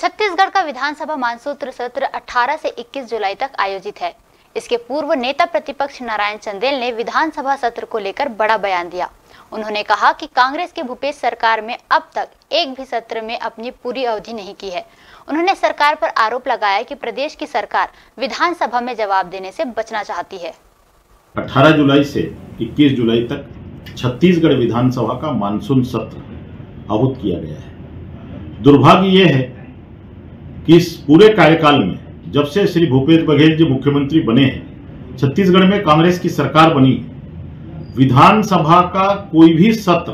छत्तीसगढ़ का विधानसभा मानसूत्र सत्र 18 से 21 जुलाई तक आयोजित है। इसके पूर्व नेता प्रतिपक्ष नारायण चंदेल ने विधानसभा सत्र को लेकर बड़ा बयान दिया। उन्होंने कहा कि कांग्रेस की भूपेश सरकार में अब तक एक भी सत्र में अपनी पूरी अवधि नहीं की है। उन्होंने सरकार पर आरोप लगाया कि प्रदेश की सरकार विधानसभा में जवाब देने से बचना चाहती है। 18 जुलाई से 21 जुलाई तक छत्तीसगढ़ विधानसभा का मानसून सत्र आहूत किया गया है। दुर्भाग्य ये है कि इस पूरे कार्यकाल में जब से श्री भूपेश बघेल जी मुख्यमंत्री बने हैं, छत्तीसगढ़ में कांग्रेस की सरकार बनी है, विधानसभा का कोई भी सत्र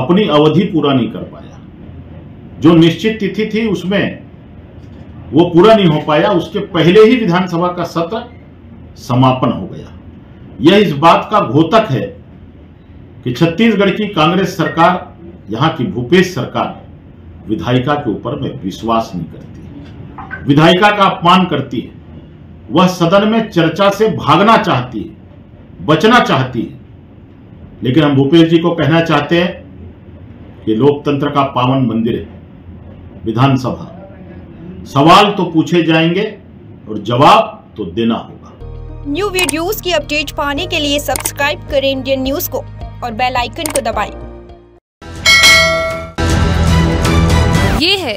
अपनी अवधि पूरा नहीं कर पाया। जो निश्चित तिथि थी उसमें वो पूरा नहीं हो पाया, उसके पहले ही विधानसभा का सत्र समापन हो गया। यह इस बात का घोतक है कि छत्तीसगढ़ की कांग्रेस सरकार, यहाँ की भूपेश सरकार विधायिका के ऊपर में विश्वास नहीं करती, विधायिका का अपमान करती है। वह सदन में चर्चा से भागना चाहती है, बचना चाहती है। लेकिन हम भूपेश जी को कहना चाहते हैं कि लोकतंत्र का पावन मंदिर है विधानसभा। सवाल तो पूछे जाएंगे और जवाब तो देना होगा। न्यू वीडियोस की अपडेट पाने के लिए सब्सक्राइब करें इंडियन न्यूज को और बेल आइकन को दबाएं। ये है